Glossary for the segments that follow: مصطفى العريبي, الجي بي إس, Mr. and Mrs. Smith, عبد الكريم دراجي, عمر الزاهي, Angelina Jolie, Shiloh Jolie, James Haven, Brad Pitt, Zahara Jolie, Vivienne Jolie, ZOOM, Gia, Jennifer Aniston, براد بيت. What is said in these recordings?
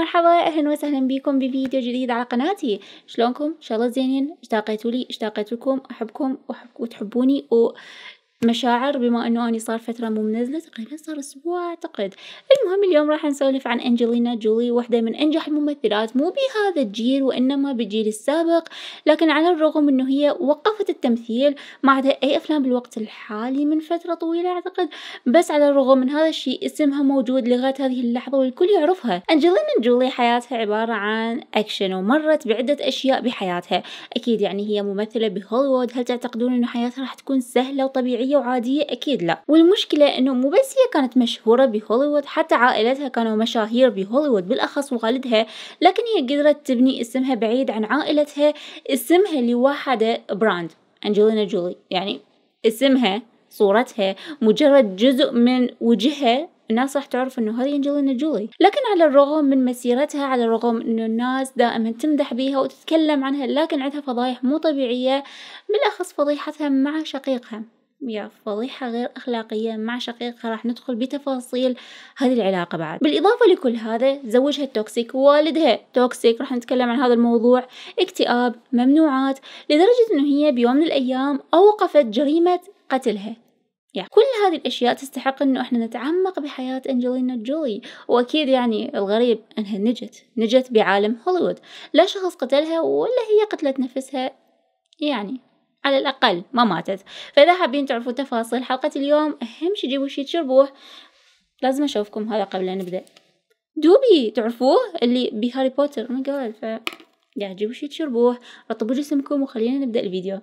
مرحبا، اهلا وسهلا بكم بفيديو جديد على قناتي. شلونكم؟ ان شاء الله زينين. اشتاقيتوا لي، اشتاقيت لكم، احبكم وتحبوني. ومشاعر بما انه اني صار فتره مو منزله، تقريبا صار اسبوع اعتقد. المهم اليوم راح نسولف عن انجلينا جولي، واحده من انجح الممثلات مو بهذا الجيل وانما بالجيل السابق، لكن على الرغم انه هي وقفت التمثيل، ما عندها اي افلام بالوقت الحالي من فتره طويله اعتقد، بس على الرغم من هذا الشيء اسمها موجود لغايه هذه اللحظه والكل يعرفها. انجلينا جولي حياتها عباره عن اكشن، ومرت بعده اشياء بحياتها اكيد، يعني هي ممثله بهوليوود. هل تعتقدون انه حياتها راح تكون سهله وطبيعيه وعادية؟ أكيد لا. والمشكلة أنه مو بس هي كانت مشهورة بهوليوود، حتى عائلتها كانوا مشاهير بهوليوود بالأخص ووالدها، لكن هي قدرت تبني اسمها بعيد عن عائلتها، اسمها لوحده براند. أنجلينا جولي يعني اسمها، صورتها مجرد جزء من وجهها، الناس راح تعرف انه هذه انجلينا جولي. لكن على الرغم من مسيرتها، على الرغم انه الناس دائما تمدح بيها وتتكلم عنها، لكن عندها فضايح مو طبيعية، بالأخص فضيحتها مع شقيقها. يا فضيحة غير أخلاقية مع شقيقها، راح ندخل بتفاصيل هذه العلاقة بعد. بالإضافة لكل هذا، زوجها توكسيك، والدها توكسيك، راح نتكلم عن هذا الموضوع. اكتئاب، ممنوعات، لدرجة أنه هي بيوم من الأيام أوقفت جريمة قتلها. يعني كل هذه الأشياء تستحق أنه إحنا نتعمق بحياة أنجلينا جولي. وأكيد يعني الغريب أنها نجت بعالم هوليوود، لا شخص قتلها ولا هي قتلت نفسها، يعني على الأقل ما ماتت. فإذا حابين تعرفوا تفاصيل حلقة اليوم، أهم شي جيبوا شي تشربوه. لازم أشوفكم هذا قبل أن نبدأ. دوبي تعرفوه اللي بهاري بوتر، أنا قال يعني جيبوا شي تشربوه، رطبوا جسمكم، وخلينا نبدأ الفيديو.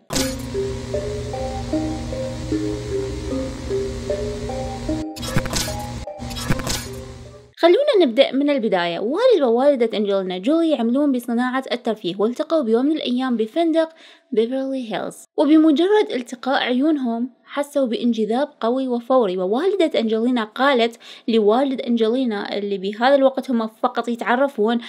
خلونا نبدأ من البداية. والد ووالدة أنجلينا جولي يعملون بصناعة الترفيه، والتقوا بيوم من الأيام بفندق بيفرلي هيلز، وبمجرد التقاء عيونهم حسوا بانجذاب قوي وفوري. ووالدة أنجلينا قالت لوالد أنجلينا اللي بهذا الوقت هم فقط يتعرفون،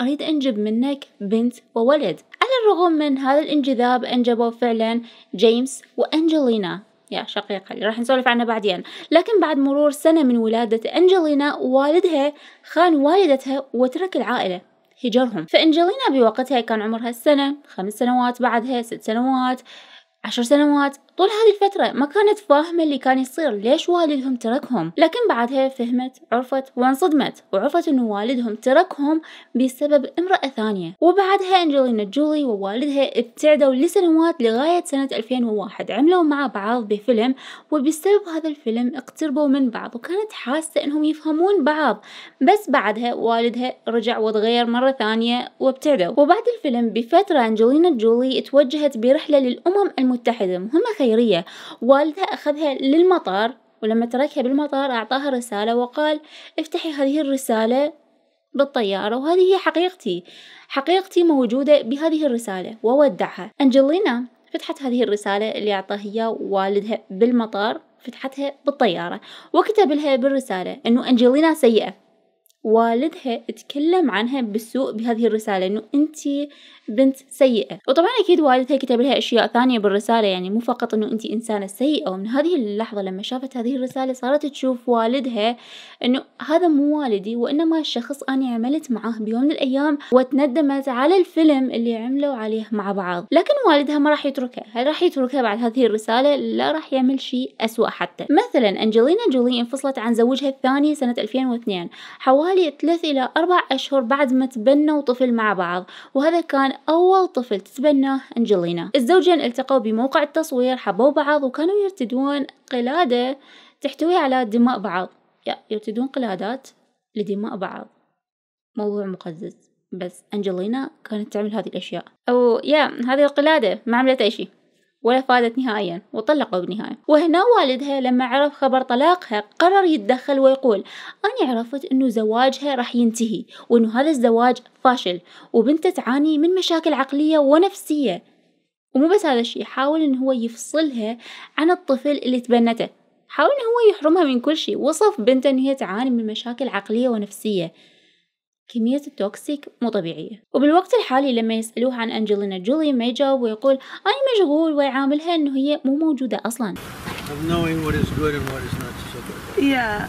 أريد أنجب منك بنت وولد. على الرغم من هذا الانجذاب أنجبوا فعلا جيمس وأنجلينا، يا شقيقة اللي راح نسولف عنها بعدين. لكن بعد مرور سنة من ولادة أنجلينا، والدها خان والدتها وترك العائلة، هجرهم. فأنجلينا بوقتها كان عمرها سنة، 5 سنوات، بعدها 6 سنوات، 10 سنوات. طول هذه الفترة ما كانت فاهمة اللي كان يصير، ليش والدهم تركهم. لكن بعدها فهمت، عرفت وانصدمت، وعرفت انه والدهم تركهم بسبب امرأة ثانية. وبعدها أنجلينا جولي ووالدها ابتعدوا لسنوات لغاية سنة 2001، عملوا مع بعض بفيلم، وبسبب هذا الفيلم اقتربوا من بعض، وكانت حاسة انهم يفهمون بعض. بس بعدها والدها رجع وتغير مرة ثانية وابتعدوا. وبعد الفيلم بفترة، أنجلينا جولي توجهت برحلة للأمم المتحدة، مهمة خيرية. والدها أخذها للمطار، ولما تركها بالمطار أعطاها رسالة وقال افتحي هذه الرسالة بالطيارة، وهذه هي حقيقتي موجودة بهذه الرسالة، وودعها. أنجلينا فتحت هذه الرسالة اللي أعطاها إياها والدها بالمطار، فتحتها بالطيارة، وكتب لها بالرسالة إنه أنجلينا سيئة. والدها اتكلم عنها بالسوء بهذه الرسالة، انه انتي بنت سيئة. وطبعا اكيد والدها كتب لها اشياء ثانية بالرسالة، يعني مو فقط انه انتي انسانة سيئة. ومن هذه اللحظة لما شافت هذه الرسالة، صارت تشوف والدها انه هذا مو والدي، وانما الشخص انا عملت معاه بيوم من الايام، وتندمت على الفيلم اللي عملوا عليه مع بعض. لكن والدها ما راح يتركها، هل راح يتركها بعد هذه الرسالة؟ لا، راح يعمل شيء اسوأ حتى. مثلا أنجلينا جولي انفصلت عن زوجها الثاني سنة 2002، حوالي 3 إلى 4 أشهر بعد ما تبنوا طفل مع بعض، وهذا كان أول طفل تتبناه أنجلينا. الزوجين التقوا بموقع التصوير، حبوا بعض، وكانوا يرتدون قلادة تحتوي على دماء بعض، يرتدون قلادات لدماء بعض، موضوع مقزز. بس أنجلينا كانت تعمل هذه الأشياء، أو هذه القلادة ما عملت أي شيء ولا فادت نهائيا، وطلقوا بالنهاية. وهنا والدها لما عرف خبر طلاقها قرر يتدخل ويقول أنا عرفت أنه زواجها راح ينتهي، وأنه هذا الزواج فاشل، وبنته تعاني من مشاكل عقلية ونفسية. ومو بس هذا الشيء، حاول أنه هو يفصلها عن الطفل اللي تبنته، حاول أنه هو يحرمها من كل شيء. وصف بنته أنه هي تعاني من مشاكل عقلية ونفسية. كمية التوكسيك مو طبيعية. وبالوقت الحالي لما يسألوه عن أنجلينا جولي ما يجاوب، ويقول أنا مشغول، ويعاملها أنه هي مو موجودة أصلاً. Yeah.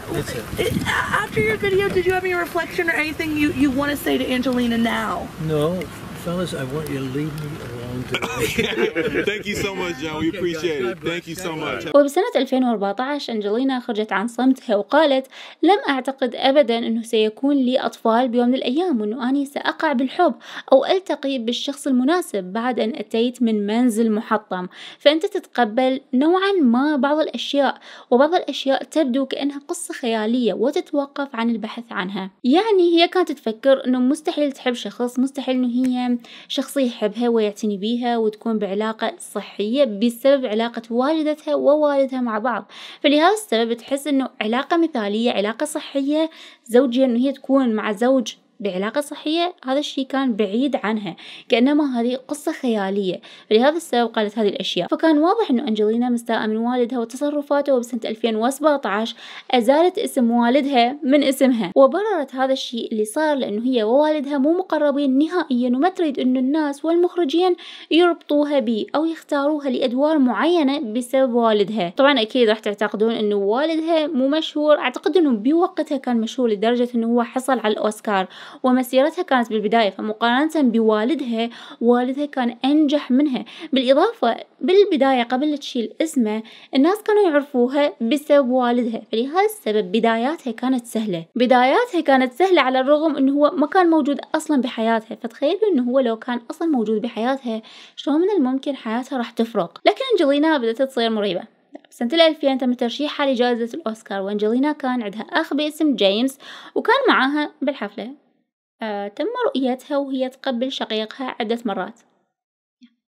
After your video, did you have any reflection or anything you want to say to Angelina now? No. Fellas, I want you to leave me alone today. Thank you so much, John. We appreciate it. Thank you so much. وبسنة 2014 أنجلينا خرجت عن صمتها وقالت: لم أعتقد أبدا أنه سيكون لي أطفال بيوم من الأيام، وأنه أني سأقع بالحب أو ألتقي بالشخص المناسب بعد أن أتيت من منزل محطم. فأنت تتقبل نوعا ما بعض الأشياء، وبعض الأشياء تبدو كأنها قصة خيالية وتتوقف عن البحث عنها. يعني هي كانت تفكر أنه مستحيل تحب شخص، مستحيل أنه هي شخصية يحبها ويعتني بيها وتكون بعلاقة صحية بسبب علاقة والدتها ووالدها مع بعض. فلهذا السبب تحس انه علاقة مثالية، علاقة صحية زوجية، انه هي تكون مع زوج بعلاقة صحية، هذا الشيء كان بعيد عنها، كأنما هذه قصة خيالية. فلهذا السبب قالت هذه الأشياء. فكان واضح أن أنجلينا مستاءة من والدها وتصرفاته، وبسنة 2017 أزالت اسم والدها من اسمها، وبررت هذا الشيء اللي صار لأنه هي ووالدها مو مقربين نهائيا، وما تريد أن الناس والمخرجين يربطوها به أو يختاروها لأدوار معينة بسبب والدها. طبعا أكيد راح تعتقدون أنه والدها مو مشهور، أعتقد أنه بوقتها كان مشهور لدرجة أنه هو حصل على الأوسكار، ومسيرتها كانت بالبداية، فمقارنة بوالدها، والدها كان أنجح منها. بالإضافة بالبداية قبل لا تشيل اسمه الناس كانوا يعرفوها بسبب والدها، فلهذا السبب بداياتها كانت سهلة، على الرغم أنه هو ما كان موجود أصلا بحياتها. فتخيلوا أنه هو لو كان أصلا موجود بحياتها شلون من الممكن حياتها راح تفرق. لكن أنجلينا بدأت تصير مريبة. سنة 2000 تم ترشيحها لجائزة الأوسكار، وأنجلينا كان عندها أخ باسم جيمس، وكان معاها بالحفلة. تم رؤيتها وهي تقبل شقيقها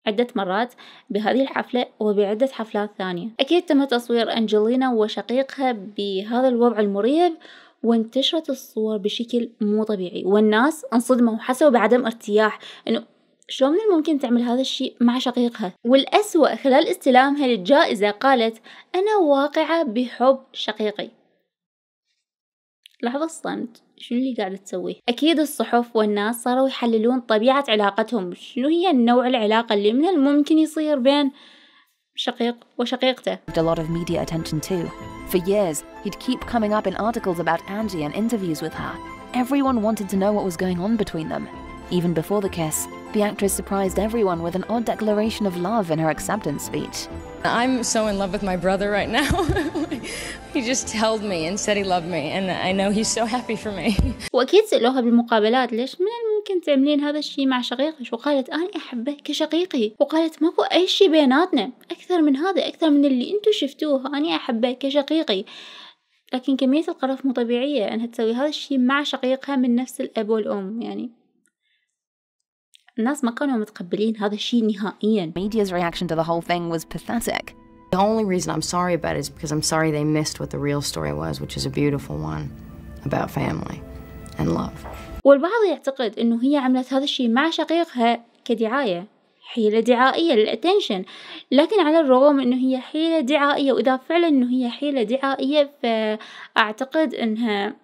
عدة مرات بهذه الحفلة وبعدة حفلات ثانية. أكيد تم تصوير أنجلينا وشقيقها بهذا الوضع المريب، وانتشرت الصور بشكل مو طبيعي، والناس انصدموا وحسوا بعدم ارتياح إنه شلون من الممكن تعمل هذا الشيء مع شقيقها. والأسوأ خلال استلامها للجائزة قالت: أنا واقعة بحب شقيقي. لحظة الصمت، شنو اللي قاعدة تسويه؟ أكيد الصحف والناس صاروا يحللون طبيعة علاقتهم، شنو هي النوع العلاقة اللي من الممكن يصير بين شقيق وشقيقته. A lot of media attention too. For years, he'd keep coming up in articles about Angie and interviews with her. Everyone wanted to know what was going on between them. Even before the kiss, the actress surprised everyone with an odd declaration of love in her acceptance speech. I'm so in love with my brother right now. He just held me and said he loved me and I know he's so happy for me. وأكيد سألوها بالمقابلات: ليش من الممكن تعملين هذا الشيء مع شقيقك؟ وقالت: أنا أحبه كشقيقي. وقالت: ماكو أي شيء بيناتنا أكثر من هذا، أكثر من اللي أنتم شفتوه، أنا أحبه كشقيقي. لكن كمية القرف مو طبيعية أنها تسوي هذا الشيء مع شقيقها من نفس الأب والأم. يعني الناس ما كانوا متقبلين هذا الشيء نهائياً. Media's reaction to the whole thing was pathetic. The only reason I'm sorry about it is because I'm sorry they missed what the real story was, which is a beautiful one about family and love. والبعض يعتقد إنه هي عملت هذا الشيء مع شقيقها كدعاية، حيلة دعائية للأتنشن، لكن على الرغم إنه هي حيلة دعائية، وإذا فعلاً إنه هي حيلة دعائية فأعتقد إنها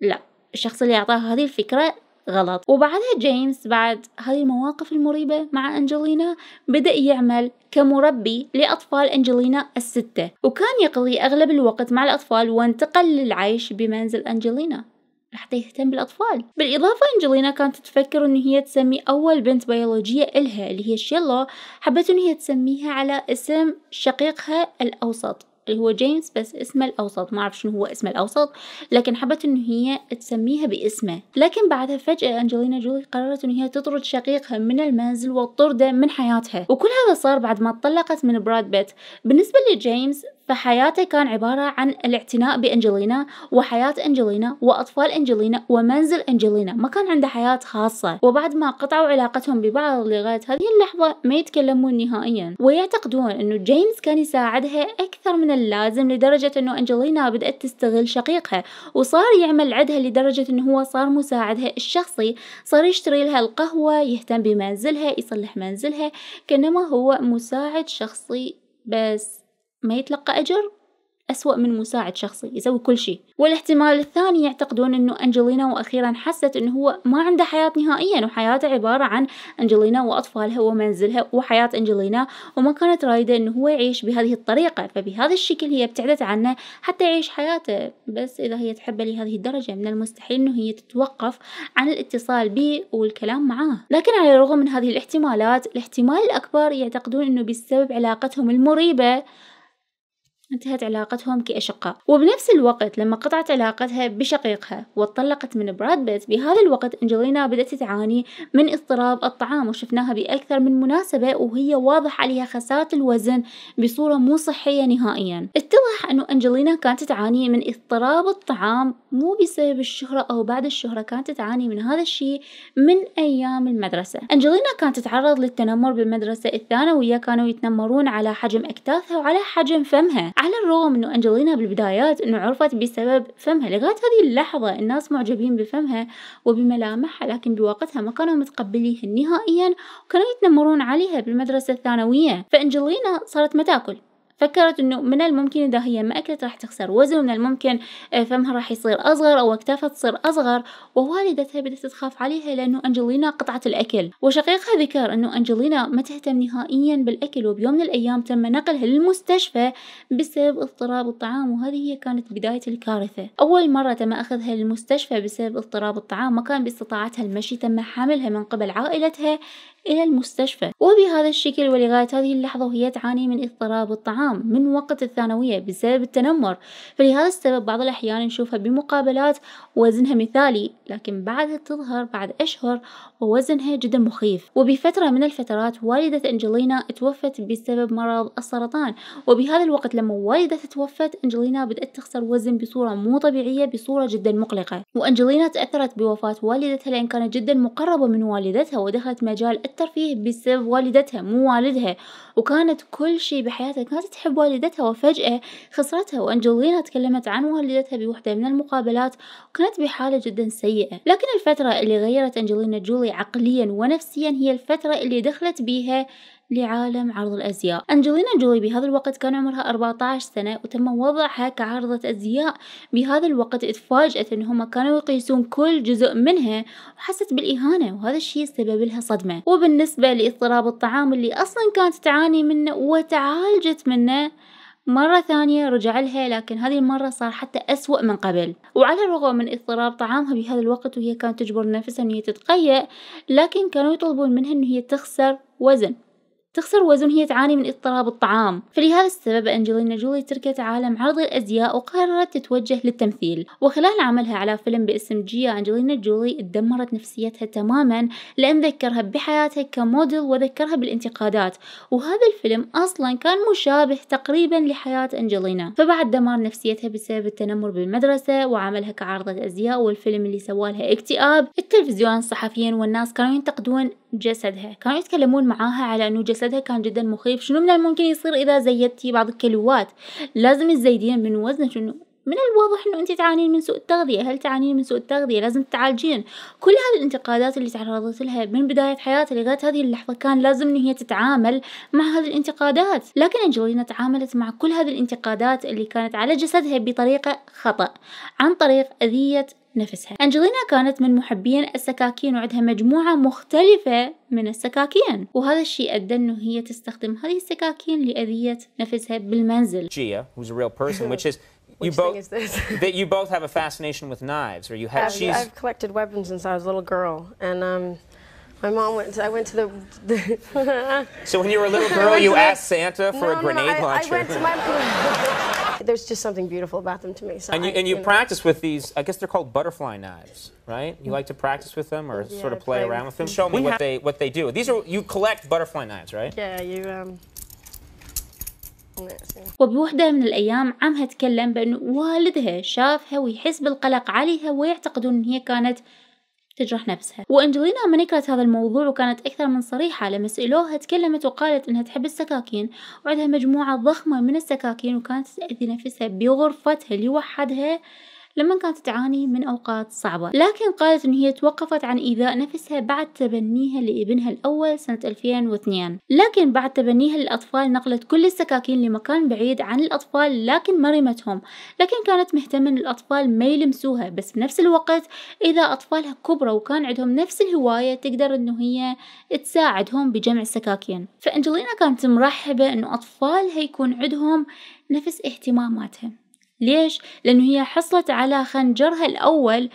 لا، الشخص اللي أعطاها هذه الفكرة غلط. وبعدها جيمس بعد هذه المواقف المريبة مع أنجلينا بدأ يعمل كمربي لأطفال أنجلينا الستة، وكان يقضي أغلب الوقت مع الأطفال وانتقل للعيش بمنزل أنجلينا لحتى يهتم بالأطفال. بالإضافة أنجلينا كانت تفكر إن هي تسمي أول بنت بيولوجية إلها اللي هي شيلو، حبت إن هي تسميها على اسم شقيقها الأوسط اللي هو جيمس، بس اسمه الأوسط ما أعرف شنو هو اسمه الأوسط، لكن حبت إنه هي تسميها باسمه. لكن بعدها فجأة أنجلينا جولي قررت إن هي تطرد شقيقها من المنزل وتطرده من حياتها، وكل هذا صار بعد ما اتطلقت من براد بيت. بالنسبة لجيمس فحياته كان عبارة عن الاعتناء بأنجلينا وحياة أنجلينا وأطفال أنجلينا ومنزل أنجلينا، ما كان عنده حياة خاصة. وبعد ما قطعوا علاقتهم ببعض لغاية هذه اللحظة ما يتكلمون نهائيا، ويعتقدون أنه جيمس كان يساعدها أكثر من اللازم، لدرجة أنه أنجلينا بدأت تستغل شقيقها وصار يعمل عدها، لدرجة أنه هو صار مساعدها الشخصي، صار يشتري لها القهوة، يهتم بمنزلها، يصلح منزلها، كأنما هو مساعد شخصي بس ما يتلقى أجر أسوأ من مساعد شخصي يسوي كل شيء. والاحتمال الثاني يعتقدون أنه أنجلينا وأخيرا حست أنه هو ما عنده حياة نهائيا، وحياته عبارة عن أنجلينا وأطفالها ومنزلها وحياة أنجلينا، وما كانت رايدة أنه هو يعيش بهذه الطريقة. فبهذا الشكل هي ابتعدت عنه حتى يعيش حياته. بس إذا هي تحبه لهذه الدرجة من المستحيل أنه هي تتوقف عن الاتصال به والكلام معاه. لكن على الرغم من هذه الاحتمالات، الاحتمال الأكبر يعتقدون أنه بسبب علاقتهم المريبة انتهت علاقتهم كأشقاء. وبنفس الوقت لما قطعت علاقتها بشقيقها واتطلقت من براد بيت، بهذا الوقت أنجلينا بدأت تعاني من اضطراب الطعام، وشفناها بأكثر من مناسبة وهي واضح عليها خسارة الوزن بصورة مو صحية نهائيا. اتضح أنه أنجلينا كانت تعاني من اضطراب الطعام مو بسبب الشهرة أو بعد الشهرة، كانت تعاني من هذا الشيء من أيام المدرسة. أنجلينا كانت تتعرض للتنمر بالمدرسة الثانوية، كانوا يتنمرون على حجم أكتافها وعلى حجم فمها. على الرغم انه أنجلينا بالبدايات انه عرفت بسبب فمها، لغاية هذه اللحظة الناس معجبين بفمها وبملامحها، لكن بوقتها ما كانوا متقبليها نهائيا وكانوا يتنمرون عليها بالمدرسة الثانوية. فأنجلينا صارت ما تاكل، فكرت انه من الممكن اذا هي ما اكلت راح تخسر وزن، ومن الممكن فمها راح يصير اصغر او اكتافها تصير اصغر. ووالدتها بدأت تخاف عليها لانه أنجلينا قطعت الاكل. وشقيقها ذكر انه أنجلينا ما تهتم نهائيا بالاكل، وبيوم من الايام تم نقلها للمستشفى بسبب اضطراب الطعام، وهذه هي كانت بداية الكارثة. اول مرة تم اخذها للمستشفى بسبب اضطراب الطعام، ما كان باستطاعتها المشي، تم حملها من قبل عائلتها إلى المستشفى. وبهذا الشكل ولغاية هذه اللحظة وهي تعاني من اضطراب الطعام من وقت الثانوية بسبب التنمر. فلهذا السبب بعض الأحيان نشوفها بمقابلات وزنها مثالي، لكن بعدها تظهر بعد أشهر ووزنها جدا مخيف. وبفترة من الفترات والدة أنجلينا توفت بسبب مرض السرطان. وبهذا الوقت لما والدتها توفت، أنجلينا بدأت تخسر وزن بصورة مو طبيعية، بصورة جدا مقلقة. وأنجلينا تأثرت بوفاة والدتها لأن كانت جدا مقربة من والدتها، ودخلت مجال الترفيه بسبب والدتها مو والدها، وكانت كل شيء بحياتها. كانت تحب والدتها وفجأة خسرتها. وأنجلينا تكلمت عن والدتها بوحدة من المقابلات وكانت بحالة جدا سيئة. لكن الفترة اللي غيرت أنجلينا جولي عقليا ونفسيا هي الفترة اللي دخلت بيها لعالم عرض الأزياء. أنجلينا جولي بهذا الوقت كان عمرها 14 سنة وتم وضعها كعارضة أزياء. بهذا الوقت اتفاجأت إن هم كانوا يقيسون كل جزء منها وحست بالإهانة، وهذا الشيء سبب لها صدمة. وبالنسبة لاضطراب الطعام اللي أصلا كانت تعاني منه وتعالجت منه مرة ثانية رجع لها، لكن هذه المرة صار حتى أسوأ من قبل. وعلى الرغم من اضطراب طعامها بهذا الوقت وهي كانت تجبر نفسها إن هي تتقيأ، لكن كانوا يطلبون منها إن هي تخسر وزن هي تعاني من اضطراب الطعام. فلهذا السبب أنجلينا جولي تركت عالم عرض الأزياء وقررت تتوجه للتمثيل. وخلال عملها على فيلم باسم جيا، أنجلينا جولي اتدمرت نفسيتها تماما لأن ذكرها بحياتها كموديل وذكرها بالانتقادات. وهذا الفيلم أصلا كان مشابه تقريبا لحياة أنجلينا. فبعد دمار نفسيتها بسبب التنمر بالمدرسة وعملها كعارضة أزياء والفيلم اللي سوالها اكتئاب، التلفزيون الصحفيين والناس كانوا ينتقدون جسدها، كانوا يتكلمون معاها على أنه جسدها كان جدا مخيف. شنو من الممكن يصير إذا زيدتي بعض الكيلوات؟ لازم تزيدين من وزنك، من الواضح أنه أنت تعانين من سوء التغذية، هل تعانين من سوء التغذية؟ لازم تتعالجين. كل هذه الانتقادات اللي تعرضت لها من بداية حياتها لغاية هذه اللحظة كان لازم أن هي تتعامل مع هذه الانتقادات. لكن أنجلينا تعاملت مع كل هذه الانتقادات اللي كانت على جسدها بطريقة خطأ، عن طريق أذية نفسها. أنجلينا كانت من محبين السكاكين وعندها مجموعة مختلفة من السكاكين، وهذا الشيء أدى إنه هي تستخدم هذه السكاكين لأذية نفسها بالمنزل. Gia, who's a real person, which is you both have a fascination with knives, or you have. I've collected weapons since I was a little girl, and my mom went. I went to the. So when you were a little girl, you asked Santa for a grenade launcher. I went to my. There's just something beautiful about them to me. So and you practice with these, I guess they're called butterfly knives, right? You like to practice with them or sort of play around with them? Show me what they do. These are, you collect butterfly knives, right? Yeah, وبوحدة من الأيام عمها تكلم بأن والدها شافها ويحس بالقلق عليها ويعتقدون أن هي كانت تجرح نفسها. وأنجلينا ما نكرت هذا الموضوع وكانت أكثر من صريحة. لما سألوها تكلمت وقالت أنها تحب السكاكين وعندها مجموعة ضخمة من السكاكين، وكانت تأذي نفسها بغرفتها لوحدها لما كانت تعاني من أوقات صعبة، لكن قالت إن هي توقفت عن إيذاء نفسها بعد تبنيها لابنها الأول سنة 2002. لكن بعد تبنيها للأطفال نقلت كل السكاكين لمكان بعيد عن الأطفال، لكن ما رمتهم، لكن كانت مهتمة إن الأطفال ما يلمسوها. بس بنفس الوقت إذا أطفالها كبروا وكان عندهم نفس الهواية تقدر إنه هي تساعدهم بجمع السكاكين. فأنجلينا كانت مرحبة إنه أطفالها يكون عندهم نفس اهتماماتها. ليش؟ لأنه هي حصلت على خنجرها الأول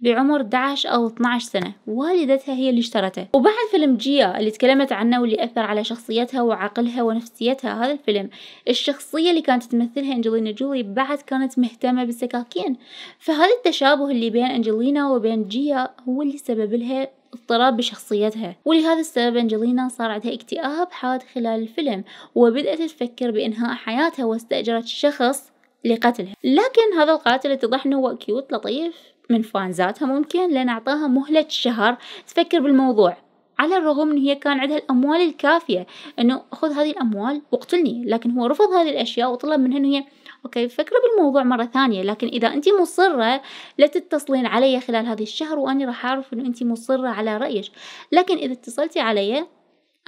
بعمر 11 أو 12 سنة، والدتها هي اللي اشترته. وبعد فيلم جيا اللي تكلمت عنه واللي أثر على شخصيتها وعقلها ونفسيتها، هذا الفيلم الشخصية اللي كانت تمثلها أنجلينا جولي بعد كانت مهتمة بالسكاكين. فهذا التشابه اللي بين أنجلينا وبين جيا هو اللي سبب لها اضطراب بشخصيتها، ولهذا السبب أنجلينا صار عندها اكتئاب حاد خلال الفيلم، وبدأت تفكر بإنهاء حياتها واستأجرت شخص لقتلها. لكن هذا القاتل اتضح إنه هو كيوت لطيف من فانزاتها ممكن، لأن أعطاها مهلة شهر تفكر بالموضوع، على الرغم إن هي كان عندها الأموال الكافية إنه خذ هذه الأموال واقتلني، لكن هو رفض هذه الأشياء وطلب منها إنه هي أوكي فكري بالموضوع مرة ثانية، لكن إذا أنت مصرة لا تتصلين علي خلال هذه الشهر، وأنا راح أعرف إنه أنت مصرة على رأيك، لكن إذا اتصلتي علي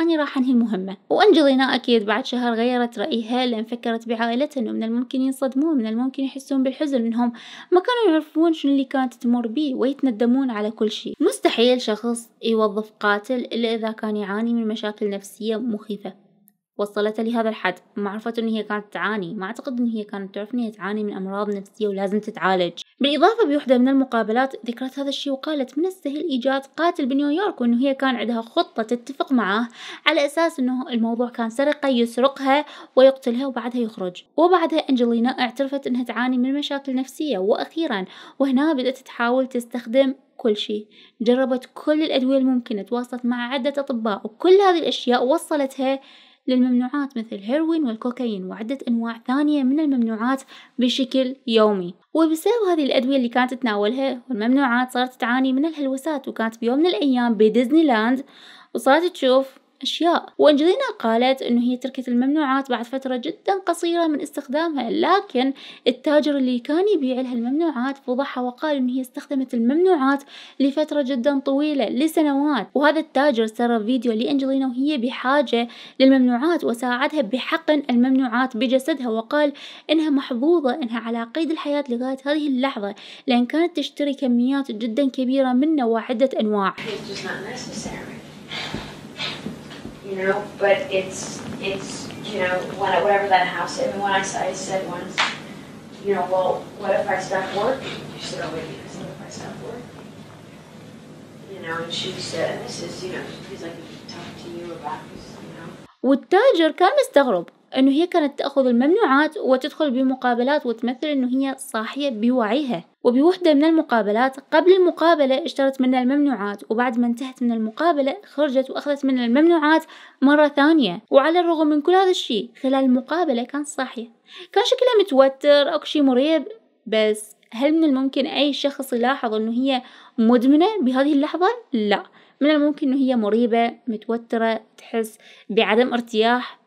أنا راح أنهي المهمة. وأنجلينا أكيد بعد شهر غيرت رأيها، لأن فكرت بعائلتها إنه من الممكن ينصدمون، من الممكن يحسون بالحزن، إنهم ما كانوا يعرفون شنو اللي كانت تمر بيه ويتندمون على كل شيء. مستحيل شخص يوظف قاتل إلا إذا كان يعاني من مشاكل نفسية مخيفة وصلتها لهذا الحد. ما عرفت إن هي كانت تعاني، ما أعتقد إن هي كانت تعرف إن هي تعاني من أمراض نفسية ولازم تتعالج. بالإضافة بوحدة من المقابلات ذكرت هذا الشيء وقالت من السهل إيجاد قاتل بنيويورك، وإنه هي كان عندها خطة تتفق معه على أساس إنه الموضوع كان سرقة، يسرقها ويقتلها وبعدها يخرج. وبعدها أنجلينا اعترفت إنها تعاني من مشاكل نفسية، وأخيرا وهنا بدأت تحاول تستخدم كل شيء، جربت كل الأدوية الممكنة، تواصلت مع عدة أطباء، وكل هذه الأشياء وصلتها للممنوعات مثل الهيروين والكوكايين وعدة أنواع ثانية من الممنوعات بشكل يومي. وبسبب هذه الأدوية اللي كانت تتناولها والممنوعات صارت تعاني من الهلوسات، وكانت بيوم من الأيام بديزني لاند وصارت تشوف أشياء. وأنجلينا قالت أنه هي تركت الممنوعات بعد فترة جدا قصيرة من استخدامها، لكن التاجر اللي كان يبيع لها الممنوعات فضحها وقال أن هي استخدمت الممنوعات لفترة جدا طويلة لسنوات. وهذا التاجر سرب فيديو لأنجلينا وهي بحاجة للممنوعات، وساعدها بحقن الممنوعات بجسدها، وقال أنها محظوظة أنها على قيد الحياة لغاية هذه اللحظة، لأن كانت تشتري كميات جدا كبيرة منه وعدة أنواع. You know, but it's you know whatever that house. I mean, when I said once, you know, well, what if I stop work? She said, oh, wait, I said, what if I stop work? You know, and she said, this is, you know, she's like talking to you about this, you know. والتاجر كان مستغرب إنه هي كانت تأخذ الممنوعات وتدخل بمقابلات وتمثل إنه هي صاحية بوعيها. وبوحدة من المقابلات قبل المقابلة اشترت منها الممنوعات، وبعد ما انتهت من المقابلة خرجت وأخذت منها الممنوعات مرة ثانية. وعلى الرغم من كل هذا الشيء خلال المقابلة كانت صاحية، كان شكلها متوتر أو شيء مريب. بس هل من الممكن أي شخص يلاحظ إنه هي مدمنة بهذه اللحظة؟ لا، من الممكن إنه هي مريبة، متوترة، تحس بعدم ارتياح،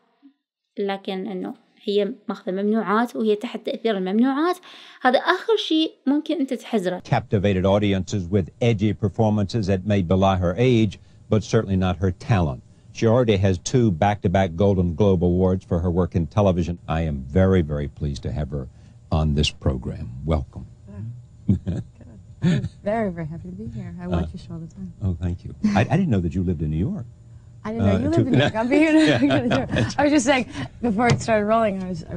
لكن أنه هي ماخذة ممنوعات وهي تحت تأثير الممنوعات، هذا آخر شيء ممكن أنت تحزره. Captivated audiences with edgy performances that may belie her age, but certainly not her talent. She already has 2 back-to-back Golden Globe awards for her work in television. I am very, very pleased to have her on this program. Welcome. I'm very, very happy to be here. I watch your show all the time. Oh, thank you. I didn't know that you lived in New York. I didn't know you lived in New York. I'm being here. I was just saying before it started rolling, I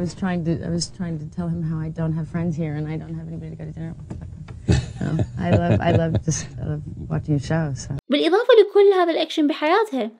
was trying to tell him how I don't have friends here and I don't have anybody to go to dinner with. So I love watching shows. بالإضافة لكل هذا الأكشن بحياتها،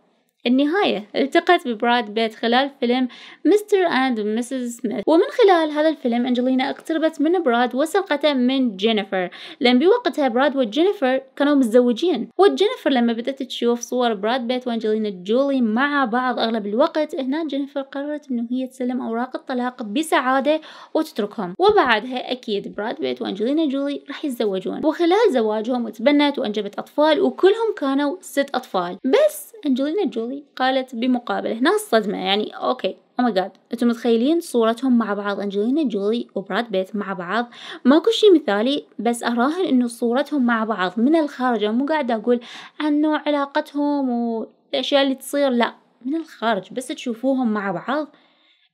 النهاية التقت ببراد بيت خلال فيلم مستر اند مسز سميث، ومن خلال هذا الفيلم أنجلينا اقتربت من براد وسرقته من جينيفر، لأن بوقتها براد وجينيفر كانوا متزوجين. وجينيفر لما بدأت تشوف صور براد بيت وأنجلينا جولي مع بعض أغلب الوقت، هنا جينيفر قررت إنه هي تسلم أوراق الطلاق بسعادة وتتركهم. وبعدها أكيد براد بيت وأنجلينا جولي راح يتزوجون، وخلال زواجهم تبنت وأنجبت أطفال، وكلهم كانوا 6 أطفال. بس أنجلينا جولي قالت بمقابلة، هنا الصدمة، يعني أوكي او ماي جاد، انتم متخيلين صورتهم مع بعض، انجلينا جولي وبراد بيت مع بعض؟ ماكو شيء مثالي، بس اراهن انه صورتهم مع بعض من الخارج، مو قاعده اقول عن نوع علاقتهم والاشياء اللي تصير، لا من الخارج بس تشوفوهم مع بعض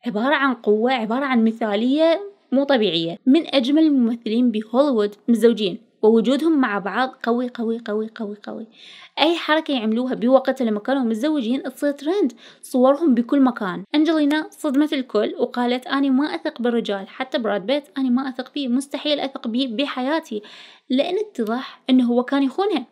عباره عن قوه، عباره عن مثاليه مو طبيعيه، من اجمل الممثلين بهوليوود متزوجين، ووجودهم مع بعض قوي قوي قوي قوي قوي. أي حركة يعملوها بوقت لما كانوا متزوجين تصير ترند، صورهم بكل مكان. أنجلينا صدمت الكل وقالت أنا ما أثق بالرجال، حتى براد بيت أنا ما أثق فيه، مستحيل أثق به بحياتي، لأن اتضح أنه هو كان يخونها.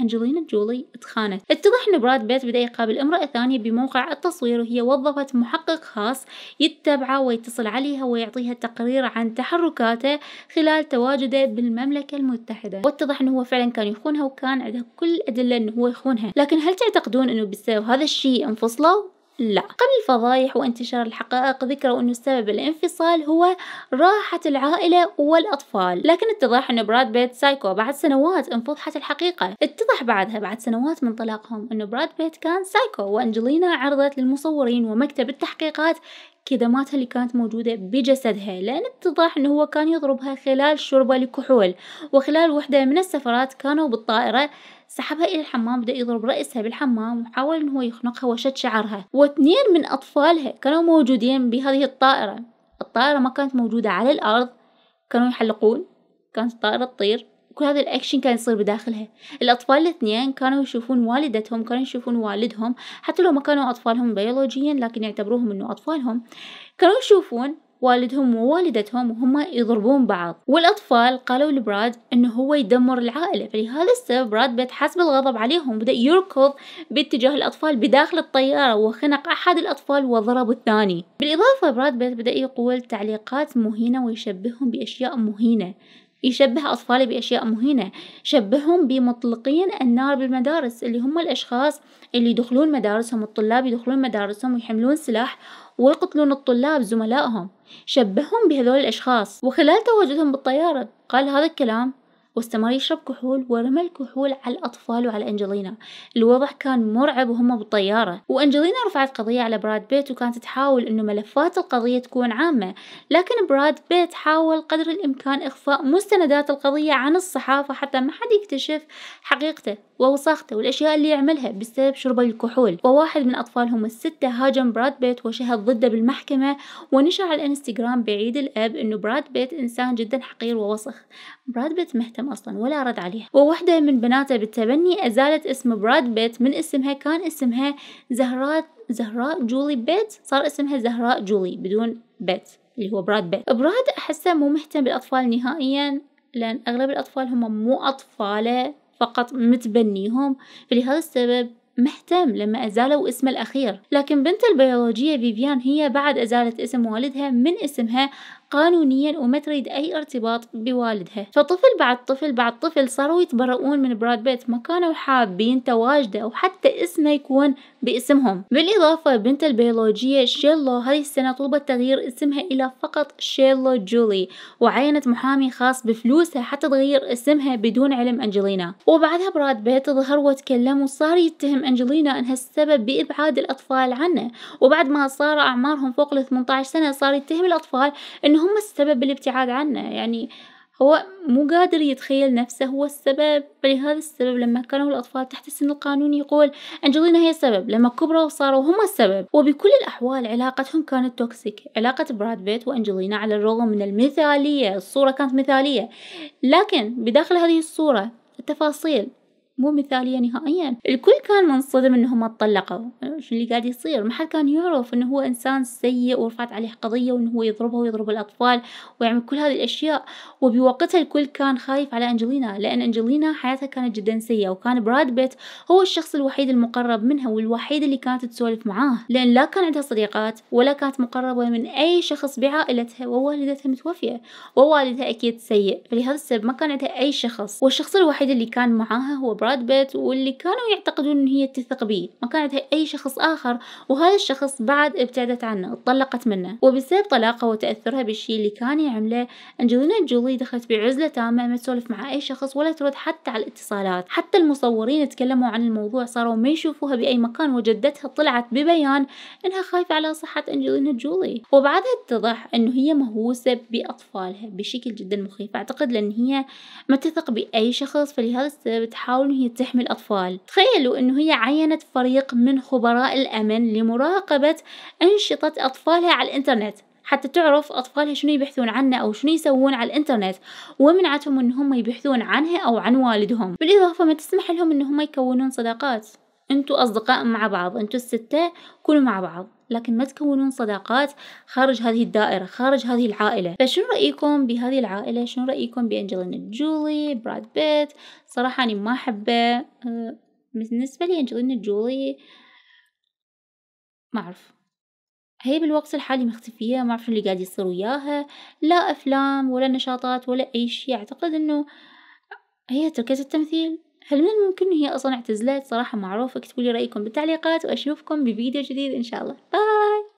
أنجلينا جولي اتخانت، اتضح أن براد بيت بدأ يقابل امرأة ثانية بموقع التصوير، وهي وظفت محقق خاص يتبعه ويتصل عليها ويعطيها تقرير عن تحركاته خلال تواجده بالمملكة المتحدة، واتضح أنه هو فعلا كان يخونها وكان عندها كل أدلة أنه هو يخونها. لكن هل تعتقدون أنه بسبب هذا الشيء انفصلوا؟ لا. قبل الفضايح وانتشار الحقائق ذكروا أنه سبب الانفصال هو راحة العائلة والأطفال، لكن اتضح أن براد بيت سايكو. بعد سنوات انفضحت الحقيقة، اتضح بعدها بعد سنوات من طلاقهم أنه براد بيت كان سايكو، وأنجلينا عرضت للمصورين ومكتب التحقيقات كدماتها اللي كانت موجودة بجسدها، لأن اتضح أنه هو كان يضربها خلال شربة لكحول، وخلال وحدة من السفرات كانوا بالطائرة سحبها إلى الحمام، بدأ يضرب رأسها بالحمام وحاول أنه يخنقها وشد شعرها، واثنين من أطفالها كانوا موجودين بهذه الطائرة. الطائرة ما كانت موجودة على الأرض، كانوا يحلقون، كانت الطائرة تطير، كل هذا الأكشن كان يصير بداخلها. الأطفال الاثنين كانوا يشوفون والدتهم، كانوا يشوفون والدهم، حتى لو ما كانوا أطفالهم بيولوجيا لكن يعتبروهم أنه أطفالهم، كانوا يشوفون والدهم ووالدتهم وهم يضربون بعض. والأطفال قالوا لبراد أنه هو يدمر العائلة، فلهذا السبب براد بيت حس بالغضب عليهم، بدأ يركض باتجاه الأطفال بداخل الطيارة، وخنق أحد الأطفال وضرب الثاني. بالإضافة براد بيت بدأ يقول تعليقات مهينة ويشبههم بأشياء مهينة، يشبه أطفاله بأشياء مهينة، شبههم بمطلقين النار بالمدارس، اللي هم الأشخاص اللي يدخلون مدارسهم، الطلاب يدخلون مدارسهم ويحملون سلاح ويقتلون الطلاب زملائهم، شبههم بهذول الأشخاص. وخلال تواجدهم بالطيارة قال هذا الكلام واستمر يشرب كحول ورمى الكحول على الأطفال وعلى أنجلينا. الوضع كان مرعب وهم بالطيارة، وأنجلينا رفعت قضية على براد بيت، وكانت تحاول أنه ملفات القضية تكون عامة، لكن براد بيت حاول قدر الإمكان إخفاء مستندات القضية عن الصحافة حتى ما حد يكتشف حقيقته ووساخته والأشياء اللي يعملها بسبب شرب الكحول. وواحد من أطفالهم الستة هاجم براد بيت وشهد ضده بالمحكمة، ونشر على الانستغرام بعيد الأب أنه براد بيت إنسان جدا حقير ووسخ. براد بيت مهتم أصلا ولا رد عليها. ووحدة من بناته بالتبني أزالت اسم براد بيت من اسمها، كان اسمها زهراء جولي بيت، صار اسمها زهراء جولي بدون بيت اللي هو براد بيت. براد أحسه مو مهتم بالأطفال نهائيا، لأن أغلب الأطفال هم مو أطفاله، فقط متبنيهم، فلهذا السبب مهتم لما أزالوا اسم الأخير. لكن بنت البيولوجية فيفيان هي بعد أزالت اسم والدها من اسمها قانونيا، وما تريد أي ارتباط بوالدها. فطفل بعد طفل بعد طفل صاروا يتبرؤون من براد بيت، ما كانوا حابين تواجده أو حتى اسمه يكون باسمهم. بالإضافة بنت البيولوجية شيلو هذه السنة طلبت تغيير اسمها إلى فقط شيلو جولي، وعينت محامي خاص بفلوسها حتى تغير اسمها بدون علم أنجلينا. وبعدها براد بيت ظهر وتكلم وصار يتهم أنجلينا أنها السبب بإبعاد الأطفال عنه، وبعد ما صار أعمارهم فوق ال 18 سنة صار يتهم الأطفال إن هم السبب بالابتعاد عنه. يعني هو مو قادر يتخيل نفسه هو السبب، فلهذا السبب لما كانوا الأطفال تحت السن القانوني يقول أنجلينا هي السبب، لما كبروا وصاروا هم السبب. وبكل الأحوال علاقتهم كانت توكسيك، علاقة براد بيت وأنجلينا على الرغم من المثالية، الصورة كانت مثالية، لكن بداخل هذه الصورة التفاصيل مو مثالية نهائيا. الكل كان منصدم انهم اتطلقوا، شو اللي قاعد يصير؟ ما حد كان يعرف انه هو انسان سيء ورفعت عليه قضية وانه هو يضربها ويضرب الاطفال ويعمل كل هذه الاشياء. وبوقتها الكل كان خايف على انجلينا، لان انجلينا حياتها كانت جدا سيئة، وكان براد بيت هو الشخص الوحيد المقرب منها والوحيد اللي كانت تسولف معاه، لان لا كان عندها صديقات ولا كانت مقربة من اي شخص بعائلتها، ووالدتها متوفية ووالدها اكيد سيء، فلهذا السبب ما كان عندها اي شخص، والشخص الوحيد اللي كان معاها هو براد براد بيت واللي كانوا يعتقدون ان هي تثق به، ما كانت اي شخص اخر، وهذا الشخص بعد ابتعدت عنه، اتطلقت منه، وبسبب طلاقه وتاثرها بالشيء اللي كان يعمله انجلينا جولي دخلت بعزله تامه، ما تسولف مع اي شخص ولا ترد حتى على الاتصالات. حتى المصورين تكلموا عن الموضوع، صاروا ما يشوفوها باي مكان، وجدتها طلعت ببيان انها خايفه على صحه انجلينا جولي، وبعدها اتضح انه هي مهووسه باطفالها بشكل جدا مخيف، اعتقد لان هي ما تثق باي شخص، فلهذا السبب تحاول هي تحمي الاطفال. تخيلوا انه هي عينت فريق من خبراء الامن لمراقبه انشطه اطفالها على الانترنت حتى تعرف أطفالها شنو يبحثون عنه أو شنو يسوون على الإنترنت، ومنعتهم إن هم يبحثون عنها أو عن والدهم. بالإضافة ما تسمح لهم إن هم يكونون صداقات، أنتوا أصدقاء مع بعض، أنتوا الستة كونوا مع بعض، لكن ما تكونون صداقات خارج هذه الدائرة، خارج هذه العائلة. فشنو رأيكم بهذه العائلة؟ شنو رأيكم بأنجلينا جولي، براد بيت؟ صراحة أنا ما أحبه. بالنسبة لي أنجلينا جولي ما أعرف، هي بالوقت الحالي مختفية، ما أعرف اللي قاعد يصير وياها، لا أفلام ولا نشاطات ولا أي شيء. أعتقد إنه هي تركت التمثيل، هل من الممكن هي أصلا اعتزلت؟ صراحة معروفة. اكتبوا لي رأيكم بالتعليقات، وأشوفكم بفيديو جديد إن شاء الله. باي.